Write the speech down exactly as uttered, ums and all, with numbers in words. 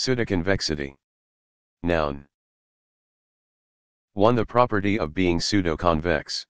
Pseudoconvexity. Noun. one. The property of being pseudoconvex.